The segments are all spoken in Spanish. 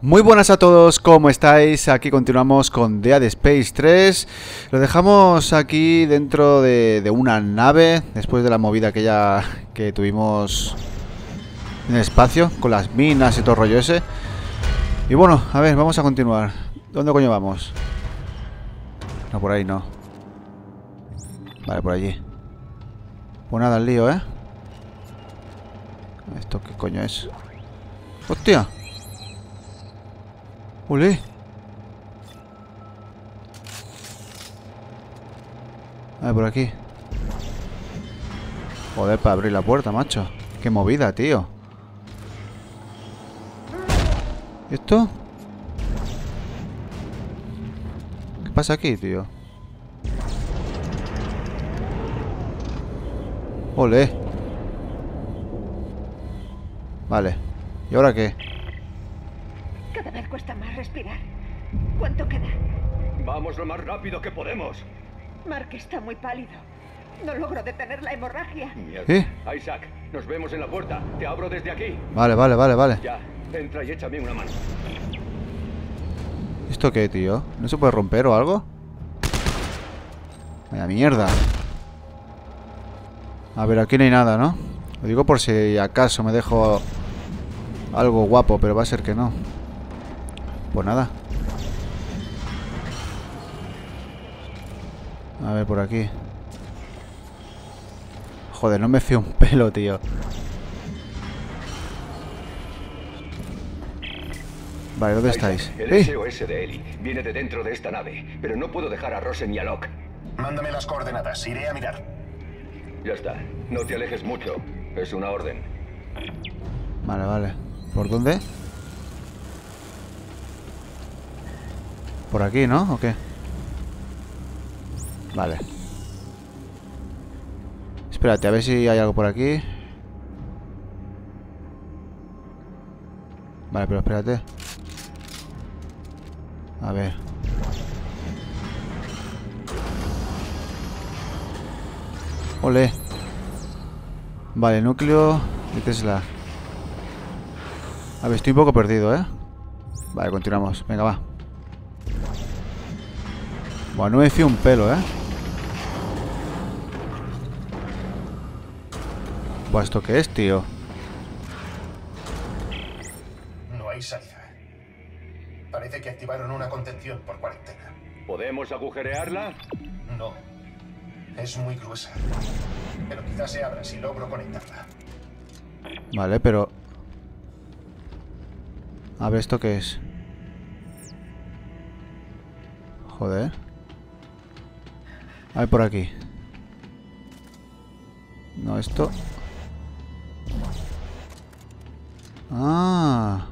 Muy buenas a todos, ¿cómo estáis? Aquí continuamos con Dead Space 3. Lo dejamos aquí dentro de una nave, después de la movida que tuvimos en el espacio, con las minas y todo el rollo ese. Y bueno, a ver, vamos a continuar. ¿Dónde coño vamos? No, por ahí no. Vale, por allí. Pues nada, el lío, ¿eh? ¿Esto qué coño es? ¡Hostia! ¡Olé! A ver, por aquí. Joder, para abrir la puerta, macho. ¡Qué movida, tío! ¿Y esto? ¿Qué pasa aquí, tío? ¡Olé! Vale. ¿Y ahora qué? Cada vez cuesta más respirar. ¿Cuánto queda? Vamos lo más rápido que podemos. Mark está muy pálido. No logro detener la hemorragia. ¿Eh? Isaac, nos vemos en la puerta. Te abro desde aquí. Vale, vale, vale, vale. Ya, entra y échame una mano. ¿Esto qué, tío? ¿No se puede romper o algo? Vaya mierda. A ver, aquí no hay nada, ¿no? Lo digo por si acaso me dejo algo guapo, pero va a ser que no. Pues nada. A ver, por aquí. Joder, no me fío un pelo, tío. Vale, ¿dónde estáis? El SOS de Eli viene de dentro de esta nave, pero no puedo dejar a Rosen y a Locke. Mándame las coordenadas, iré a mirar. Ya está, no te alejes mucho. Es una orden. Vale, vale. ¿Por dónde? ¿Por aquí, no? ¿O qué? Vale. Espérate, a ver si hay algo por aquí. Vale, pero espérate. A ver. Ole. Vale, núcleo de Tesla. A ver, estoy un poco perdido, ¿eh? Vale, continuamos. Venga, va. Bueno, no me fío un pelo, ¿eh? Buah, ¿esto qué es, tío? No hay salida. Parece que activaron una contención por cuarentena. ¿Podemos agujerearla? No. Es muy gruesa. Pero quizás se abra si logro conectarla. Vale, pero... A ver, ¿esto qué es? Joder. A ver, por aquí. No, esto. Ah.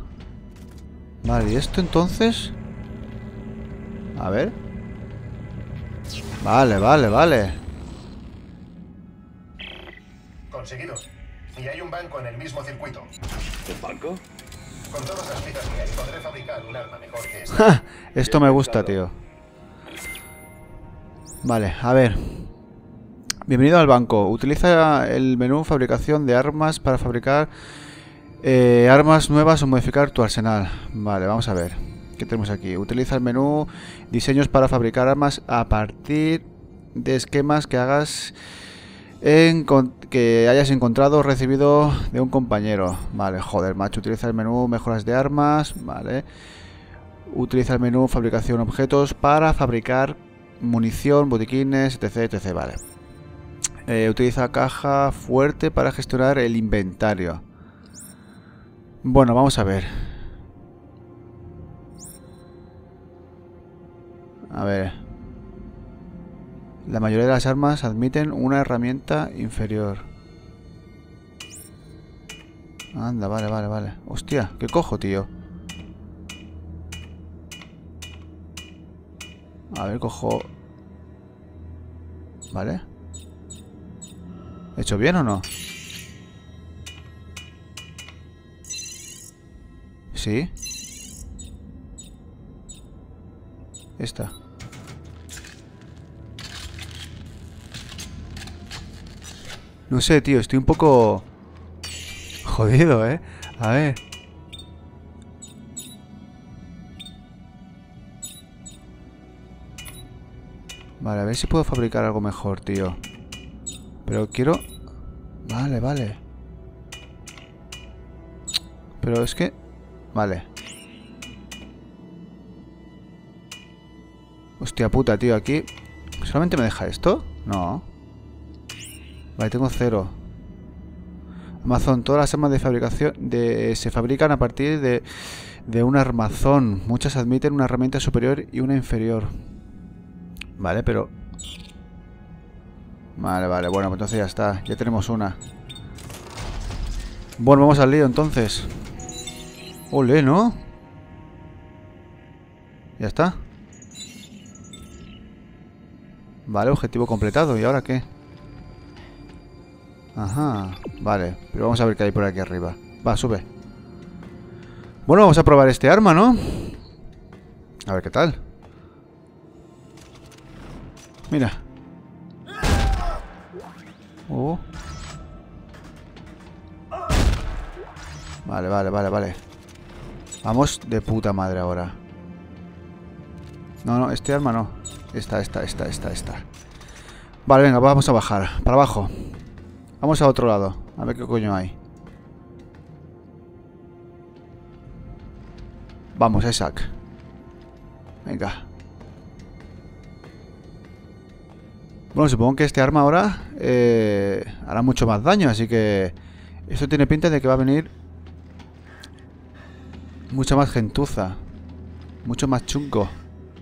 Vale, ¿y esto entonces? A ver. Vale, vale, vale. Conseguido. Y hay un banco en el mismo circuito. ¿Un banco? Con todas las piezas que hay, podré fabricar un arma mejor que esta. Esto me gusta, tío. Vale, a ver. Bienvenido al banco. Utiliza el menú fabricación de armas para fabricar armas nuevas o modificar tu arsenal. Vale, vamos a ver. ¿Qué tenemos aquí? Utiliza el menú diseños para fabricar armas a partir de esquemas que hagas que hayas encontrado o recibido de un compañero. Vale, joder, macho. Utiliza el menú mejoras de armas. Vale. Utiliza el menú fabricación objetos para fabricar munición, botiquines, etc, etc, vale. Utiliza caja fuerte para gestionar el inventario. Bueno, vamos a ver. A ver. La mayoría de las armas admiten una herramienta inferior. Anda, vale, vale, vale. Hostia, ¿qué cojo, tío? A ver, cojo... Vale. ¿He hecho bien o no? Sí. Esta. No sé, tío, estoy un poco... jodido, ¿eh? A ver. Vale, a ver si puedo fabricar algo mejor, tío. Pero quiero... Vale, vale. Pero es que... Vale. Hostia puta, tío, aquí... ¿Solamente me deja esto? No. Vale, tengo 0. Armazón. Todas las armas de fabricación se fabrican a partir de un armazón. Muchas admiten una herramienta superior y una inferior. Vale, pero... Vale, vale. Bueno, pues entonces ya está. Ya tenemos una. Bueno, vamos al lío entonces. Ole, ¿no? Ya está. Vale, objetivo completado. ¿Y ahora qué? Ajá, vale. Pero vamos a ver qué hay por aquí arriba. Va, sube. Bueno, vamos a probar este arma, ¿no? A ver qué tal. Mira. Oh. Vale, vale, vale, vale. Vamos de puta madre ahora. No, no, este arma no. Esta. Vale, venga, vamos a bajar. Para abajo. Vamos a otro lado. A ver qué coño hay. Vamos, Isaac. Venga. Bueno, supongo que este arma ahora hará mucho más daño, así que... Esto tiene pinta de que va a venir... Mucha más gentuza. Mucho más chungo.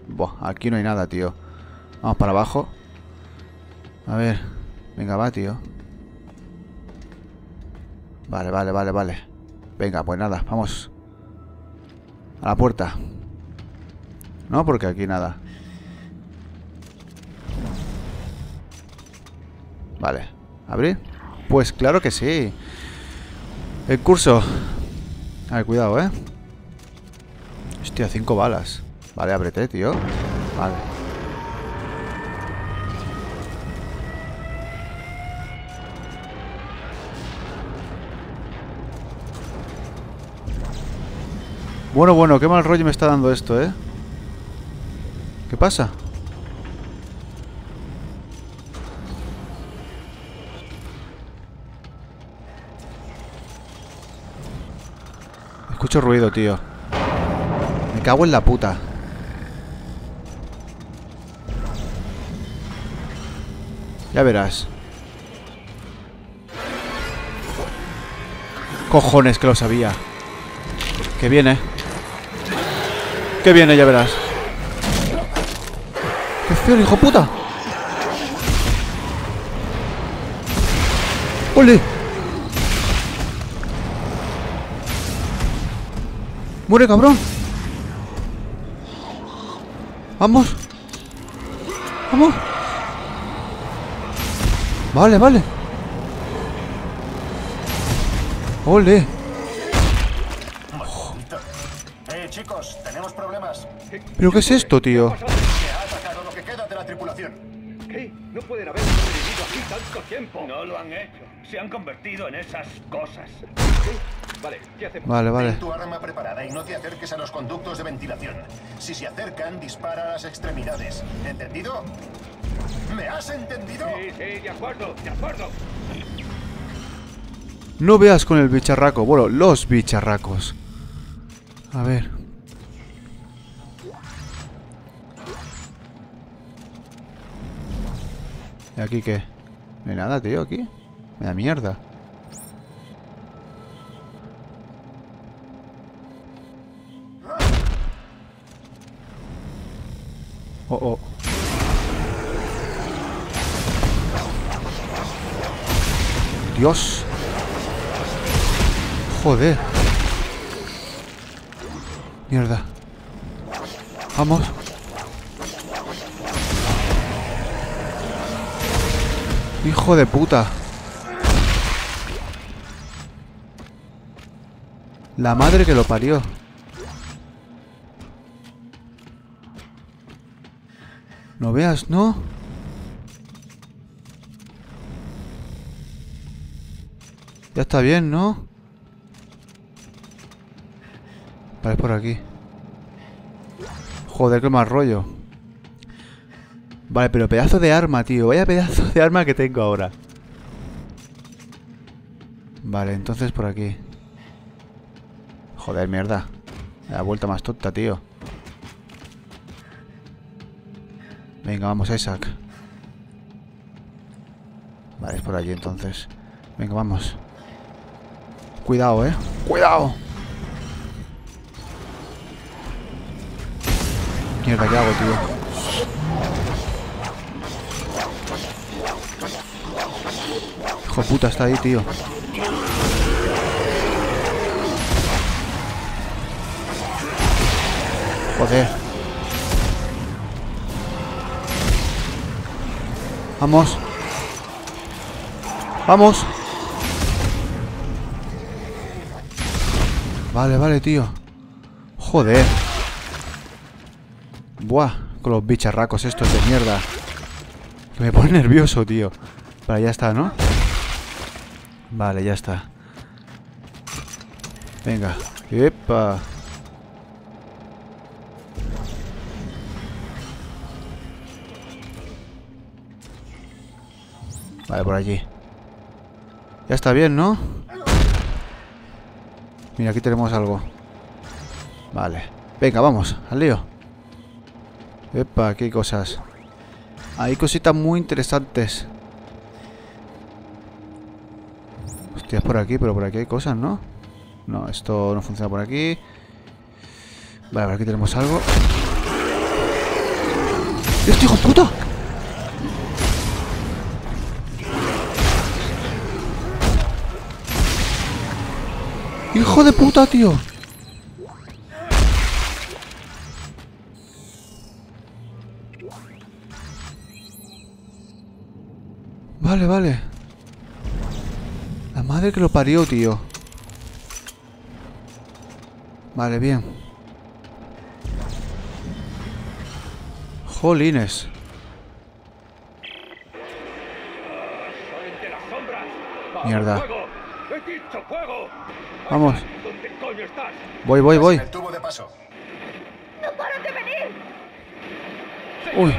Buah, aquí no hay nada, tío. Vamos para abajo. A ver. Venga, va, tío. Vale, vale, vale, vale. Venga, pues nada, vamos. A la puerta. No, porque aquí nada. Vale. ¿Abrir? Pues claro que sí. El curso. A ver, cuidado, ¿eh? Hostia, 5 balas. Vale, ábrete, tío. Vale. Bueno, qué mal rollo me está dando esto, ¿eh? ¿Qué pasa? Escucho ruido, tío. Me cago en la puta. Ya verás. Cojones, que lo sabía. Que viene. Que viene, ya verás. ¡Qué feo, hijo puta! ¡Ole! ¡Muere, cabrón! ¡Vamos! ¡Vamos! Vale, vale. ¡Ole! Chicos, tenemos problemas. ¿Pero qué es esto, tío? Se ha atacado lo que queda de la tripulación. ¿Qué? No pueden haber sobrevivido aquí tanto tiempo. No lo han hecho. Se han convertido en esas cosas. ¿Qué? Vale, ¿qué hacemos? Vale, vale. Ten tu arma preparada y no te acerques a los conductos de ventilación. Si se acercan, dispara a las extremidades. ¿Entendido? ¿Me has entendido? Sí, de acuerdo, de acuerdo. No veas con el bicharraco. Bueno, los bicharracos. A ver. ¿Y aquí qué? No hay nada, tío, aquí. Me da mierda. Oh, oh. Dios. Joder. Mierda. Vamos. Hijo de puta. La madre que lo parió. No veas, ¿no? Ya está bien, ¿no? Vale, por aquí. Joder, qué mal rollo. Vale, pero pedazo de arma, tío. Vaya pedazo de arma que tengo ahora. Vale, entonces por aquí. Joder, mierda. La vuelta más tonta, tío. Venga, vamos, Isaac. Vale, es por allí entonces. Venga, vamos. Cuidado, eh. ¡Cuidado! Mierda, ¿qué hago, tío? Hijo de puta, está ahí, tío. Joder. Vamos. Vamos. Vale, vale, tío. Joder. Buah, con los bicharracos estos de mierda. Me pone nervioso, tío. Vale, ya está, ¿no? Vale, ya está. Venga. ¡Epa! Vale, por allí. Ya está bien, ¿no? Mira, aquí tenemos algo. Vale. Venga, vamos, al lío. Epa, aquí hay cosas. Hay cositas muy interesantes. Hostia, es por aquí, pero por aquí hay cosas, ¿no? No, esto no funciona por aquí. Vale, por aquí tenemos algo. ¡Dios, hijo de puta! ¡Hijo de puta, tío! Vale, vale. La madre que lo parió, tío. Vale, bien. Jolines. Mierda. Vamos. Voy, voy, voy. Uy.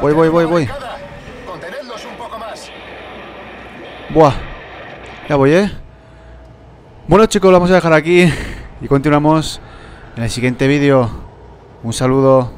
Voy, voy, voy, voy. Buah. Ya voy, ¿eh? Bueno, chicos, lo vamos a dejar aquí y continuamos en el siguiente vídeo. Un saludo.